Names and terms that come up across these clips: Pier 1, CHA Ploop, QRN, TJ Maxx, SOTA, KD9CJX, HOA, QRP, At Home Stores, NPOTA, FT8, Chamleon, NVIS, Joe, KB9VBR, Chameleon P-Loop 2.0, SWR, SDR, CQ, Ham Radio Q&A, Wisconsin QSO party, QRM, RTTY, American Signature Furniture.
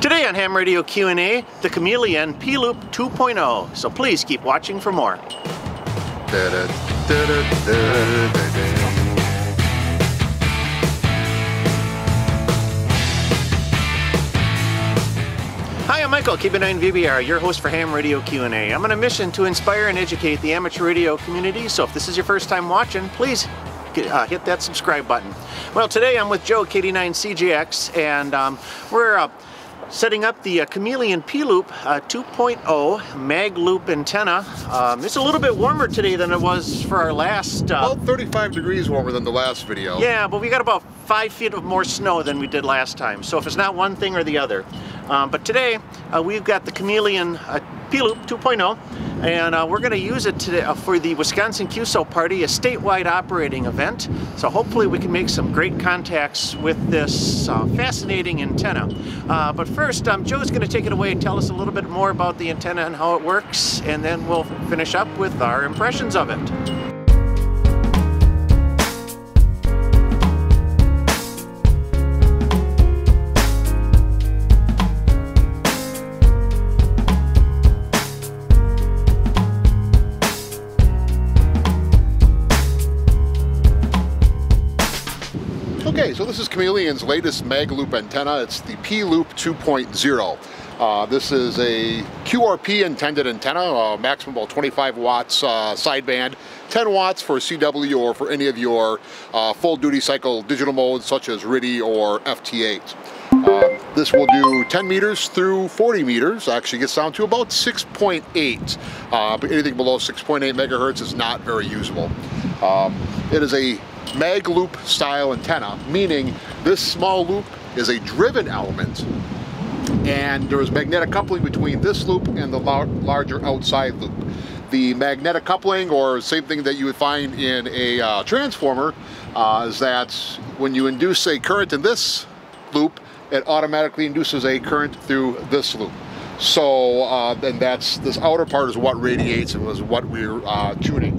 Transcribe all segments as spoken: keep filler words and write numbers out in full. Today on Ham Radio Q and A, the Chameleon P-Loop two point oh, so please keep watching for more. Hi, I'm Michael, K B nine V B R, your host for Ham Radio Q and A. I'm on a mission to inspire and educate the amateur radio community, so if this is your first time watching, please Uh, hit that subscribe button. Well, today I'm with Joe, K D nine C J X, and um, we're uh, setting up the uh, Chameleon P-Loop uh, two point oh mag loop antenna. Um, it's a little bit warmer today than it was for our last... Uh, about thirty-five degrees warmer than the last video. Yeah, but we got about five feet of more snow than we did last time, so if it's not one thing or the other. Um, but today uh, we've got the Chameleon uh, P-Loop two point oh, and uh, we're going to use it today uh, for the Wisconsin Q S O party, a statewide operating event. So hopefully we can make some great contacts with this uh, fascinating antenna. Uh, but first, um, Joe's going to take it away and tell us a little bit more about the antenna and how it works, and then we'll finish up with our impressions of it. Okay, so this is Chameleon's latest mag loop antenna. It's the P-Loop two point oh. Uh, this is a Q R P intended antenna, uh, maximum about twenty-five watts uh, sideband, ten watts for C W or for any of your uh, full duty cycle digital modes such as R T T Y or F T eight. Uh, this will do ten meters through forty meters, actually gets down to about six point eight, uh, but anything below six point eight megahertz is not very usable. Um, it is a mag loop style antenna, meaning this small loop is a driven element and there is magnetic coupling between this loop and the lar larger outside loop. The magnetic coupling, or same thing that you would find in a uh, transformer, uh, is that when you induce a current in this loop, it automatically induces a current through this loop. So uh, then that's, this outer part is what radiates and was what we're uh, tuning.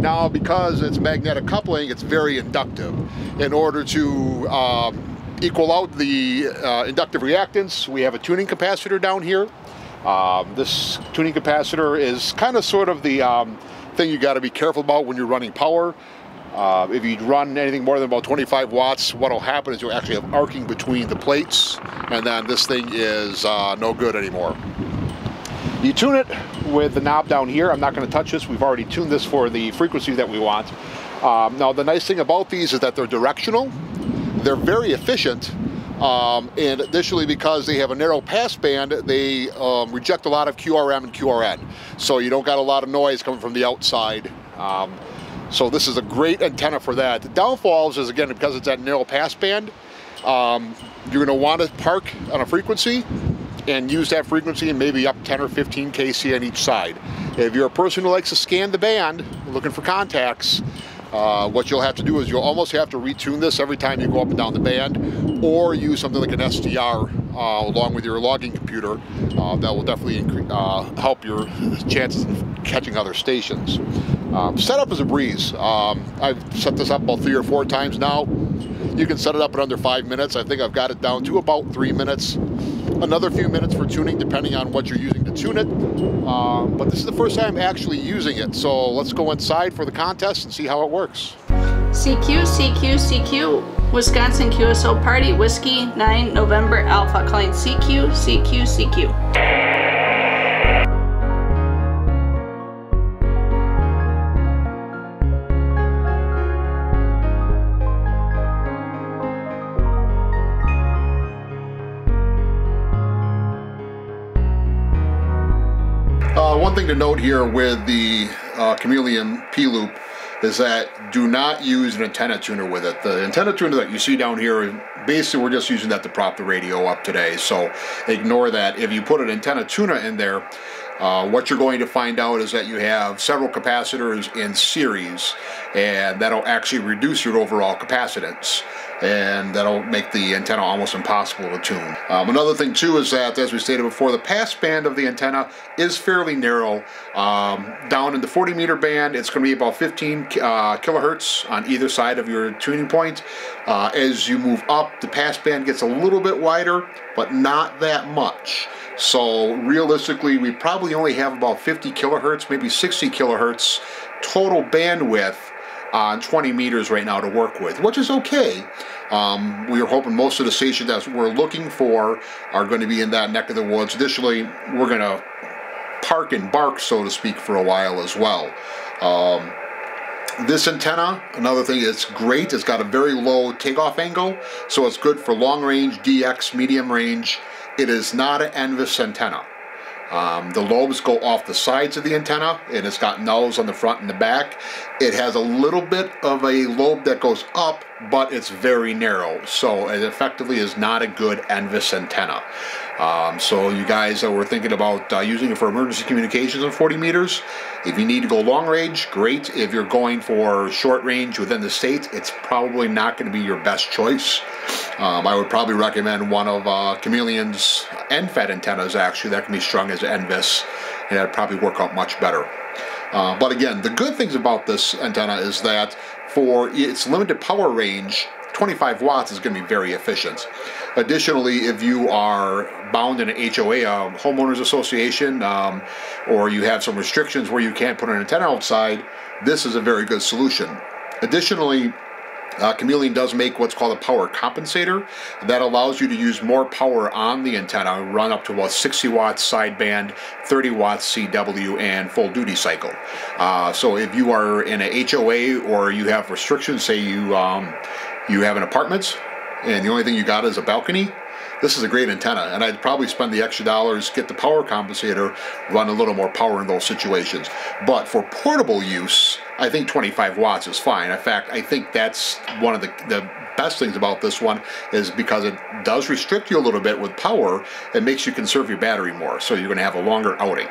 Now, because it's magnetic coupling, it's very inductive. In order to uh, equal out the uh, inductive reactance, we have a tuning capacitor down here. Um, this tuning capacitor is kind of sort of the um, thing you got to be careful about when you're running power. Uh, if you run anything more than about twenty-five watts, what will happen is you'll actually have arcing between the plates, and then this thing is uh, no good anymore. You tune it with the knob down here. I'm not going to touch this. We've already tuned this for the frequency that we want. Um, now, the nice thing about these is that they're directional. They're very efficient. Um, and additionally, because they have a narrow passband, they um, reject a lot of Q R M and Q R N. So you don't got a lot of noise coming from the outside. Um, so this is a great antenna for that. The downfalls is, again, because it's that narrow passband, um, you're going to want to park on a frequency and use that frequency and maybe up ten or fifteen K C on each side. If you're a person who likes to scan the band, looking for contacts, uh, what you'll have to do is you'll almost have to retune this every time you go up and down the band, or use something like an S D R uh, along with your logging computer. Uh, that will definitely increase, uh, help your chances of catching other stations. Um, setup is a breeze. Um, I've set this up about three or four times now. You can set it up in under five minutes. I think I've got it down to about three minutes. Another few minutes for tuning, depending on what you're using to tune it. Uh, but this is the first time actually using it, so let's go inside for the contest and see how it works. C Q, C Q, C Q, Wisconsin Q S O party, Whiskey nine November Alpha, calling C Q, C Q, C Q. Uh, one thing to note here with the uh, Chameleon P-Loop is that do not use an antenna tuner with it. The antenna tuner that you see down here, basically we're just using that to prop the radio up today, so ignore that. If you put an antenna tuner in there, Uh, what you're going to find out is that you have several capacitors in series, and that'll actually reduce your overall capacitance, and that'll make the antenna almost impossible to tune. Um, another thing too is that, as we stated before, the passband of the antenna is fairly narrow. Um, down in the forty meter band, it's going to be about fifteen uh, kilohertz on either side of your tuning point. Uh, as you move up, the passband gets a little bit wider, but not that much. So realistically, we probably only have about fifty kilohertz, maybe sixty kilohertz total bandwidth on twenty meters right now to work with, which is okay. Um, we are hoping most of the stations that we're looking for are going to be in that neck of the woods. Additionally, we're going to park and bark, so to speak, for a while as well. Um, This antenna, another thing that's great, it's got a very low takeoff angle, so it's good for long range, D X, medium range. It is not an N V I S antenna. Um, the lobes go off the sides of the antenna, and it's got nulls on the front and the back. It has a little bit of a lobe that goes up, but it's very narrow, so it effectively is not a good N V I S antenna. Um, so you guys that were thinking about uh, using it for emergency communications on forty meters, if you need to go long range, great. If you're going for short range within the state, it's probably not going to be your best choice. Um, I would probably recommend one of uh, Chameleon's N F E T antennas, actually, that can be strung as N V I S, and that'd probably work out much better. Uh, but again, the good things about this antenna is that for its limited power range, twenty-five watts is going to be very efficient. Additionally, if you are bound in an H O A, a homeowners association, um, or you have some restrictions where you can't put an antenna outside, this is a very good solution. Additionally, Uh, Chameleon does make what's called a power compensator that allows you to use more power on the antenna, run up to about sixty watts sideband, thirty watts C W, and full duty cycle. Uh, so if you are in a H O A or you have restrictions, say you um, you have an apartment and the only thing you got is a balcony, this is a great antenna, and I'd probably spend the extra dollars, get the power compensator, run a little more power in those situations. But for portable use, I think twenty-five watts is fine. In fact, I think that's one of the, the best things about this one, is because it does restrict you a little bit with power. It makes you conserve your battery more, so you're going to have a longer outing.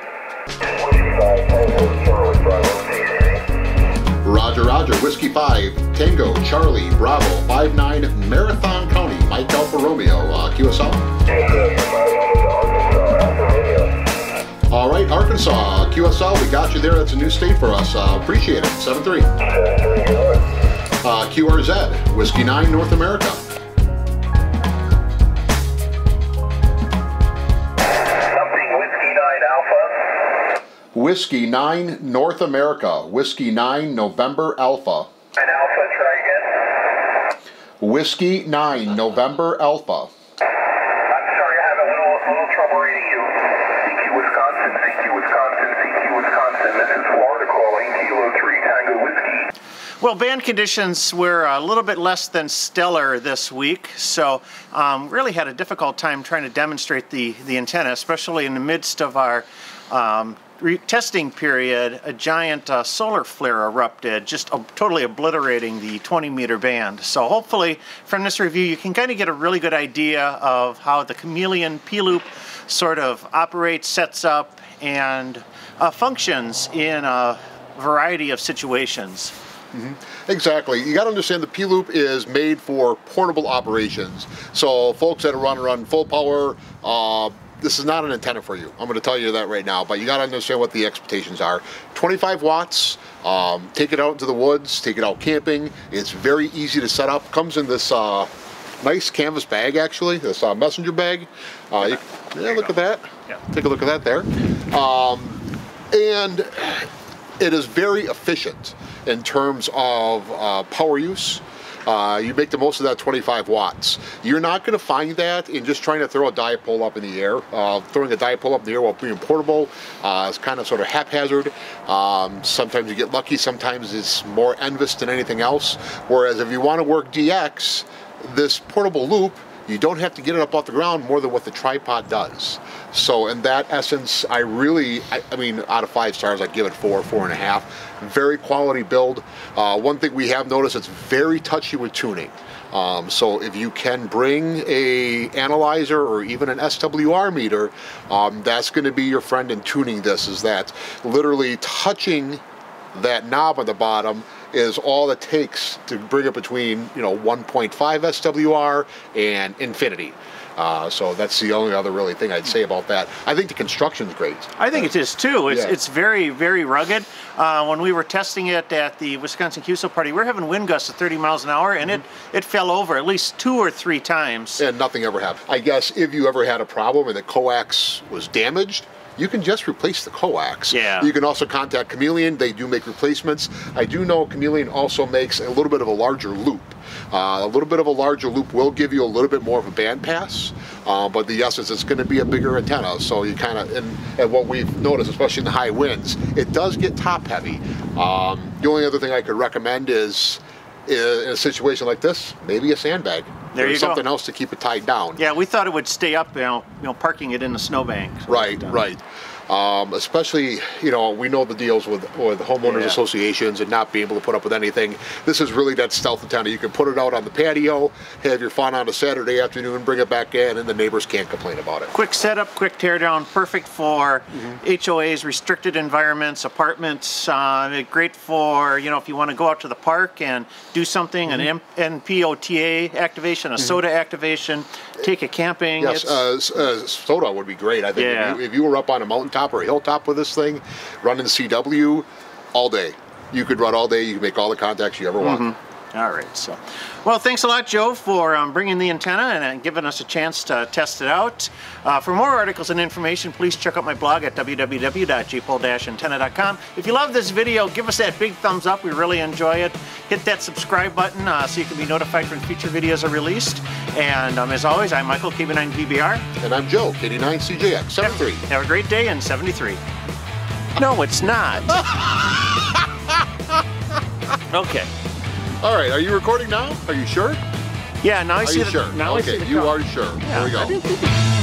Roger, Roger, Whiskey five, Tango, Charlie, Bravo, five nine, Marathon County, Mike Alfa Romeo, uh, Q S O. All right, Arkansas, Q S O, we got you there. That's a new state for us. Uh, appreciate it. seven three. Uh, Q R Z, Whiskey nine, North America. Whiskey nine, North America. Whiskey nine, November Alpha. And Alpha, try again. Whiskey nine, November Alpha. I'm sorry, I have a little, little trouble reading you. C Q Wisconsin, C Q Wisconsin, C Q Wisconsin. This is Florida calling, Kilo three, Tango Whiskey. Well, band conditions were a little bit less than stellar this week, so um, really had a difficult time trying to demonstrate the, the antenna, especially in the midst of our um, testing period. A giant uh, solar flare erupted, just ob totally obliterating the twenty meter band. So hopefully from this review you can kind of get a really good idea of how the Chameleon P-Loop sort of operates, sets up, and uh, functions in a variety of situations. Mm-hmm. Exactly. You got to understand the P-Loop is made for portable operations. So folks that run run full power, uh, this is not an antenna for you. I'm going to tell you that right now, but you got to understand what the expectations are. twenty-five watts, um, take it out into the woods, take it out camping. It's very easy to set up. Comes in this uh, nice canvas bag, actually, this uh, messenger bag. Uh, you, yeah, look at that. Yeah. Take a look at that there. Um, and it is very efficient in terms of uh, power use. Uh, you make the most of that twenty-five watts. You're not going to find that in just trying to throw a dipole up in the air. Uh, throwing a dipole up in the air while being portable uh, is kind of sort of haphazard. Um, sometimes you get lucky, sometimes it's more N V I S than anything else. Whereas if you want to work D X, this portable loop, You don't have to get it up off the ground more than what the tripod does. So in that essence, I really, I, I mean, out of five stars, I give it four, four and a half. Very quality build. Uh, one thing we have noticed, it's very touchy with tuning. Um, so if you can bring a analyzer or even an S W R meter, um, that's going to be your friend in tuning this, is that literally touching that knob on the bottom is all it takes to bring it between, you know, one point five S W R and infinity. Uh, so that's the only other really thing I'd say about that. I think the construction's great. I think it is too. It's, yeah. it's very, very rugged. Uh, when we were testing it at the Wisconsin Q S O party, we were having wind gusts of thirty miles an hour, and mm-hmm. it, it fell over at least two or three times. And nothing ever happened. I guess if you ever had a problem and the coax was damaged, you can just replace the coax. Yeah. You can also contact Chameleon. They do make replacements. I do know Chameleon also makes a little bit of a larger loop. Uh, a little bit of a larger loop will give you a little bit more of a band pass, uh, but the essence is going to be a bigger antenna. So you kind of, and, and what we've noticed, especially in the high winds, it does get top heavy. Um, the only other thing I could recommend is, in a situation like this, maybe a sandbag. There you go. Something else to keep it tied down. Yeah, we thought it would stay up, you know, you know parking it in the snowbank. Right, right. Um, especially, you know, we know the deals with, with homeowners yeah. associations and not being able to put up with anything. This is really that stealth antenna. You can put it out on the patio, have your fun on a Saturday afternoon, bring it back in, and the neighbors can't complain about it. Quick setup, quick teardown, perfect for mm-hmm. H O As, restricted environments, apartments. Uh, great for, you know, if you want to go out to the park and do something, mm-hmm. an N P O T A activation, a mm-hmm. SOTA activation, take it camping. Yes, uh, uh, SOTA would be great. I think yeah. if, you, if you were up on a mountaintop or a hilltop with this thing, running C W all day. You could run all day, you can make all the contacts you ever want. Mm-hmm. All right, so. Well, thanks a lot, Joe, for um, bringing the antenna and uh, giving us a chance to test it out. Uh, for more articles and information, please check out my blog at w w w dot j pole dash antenna dot com. If you love this video, give us that big thumbs up. We really enjoy it. Hit that subscribe button uh, so you can be notified when future videos are released. And um, as always, I'm Michael, K B nine V B R. And I'm Joe, K D nine C J X, seventy-three. Have, have a great day in seventy-three. No, it's not. Okay. All right, are you recording now? Are you sure? Yeah, now I are see you the, sure? Now okay, I see the you call. Are sure. Yeah, there we go.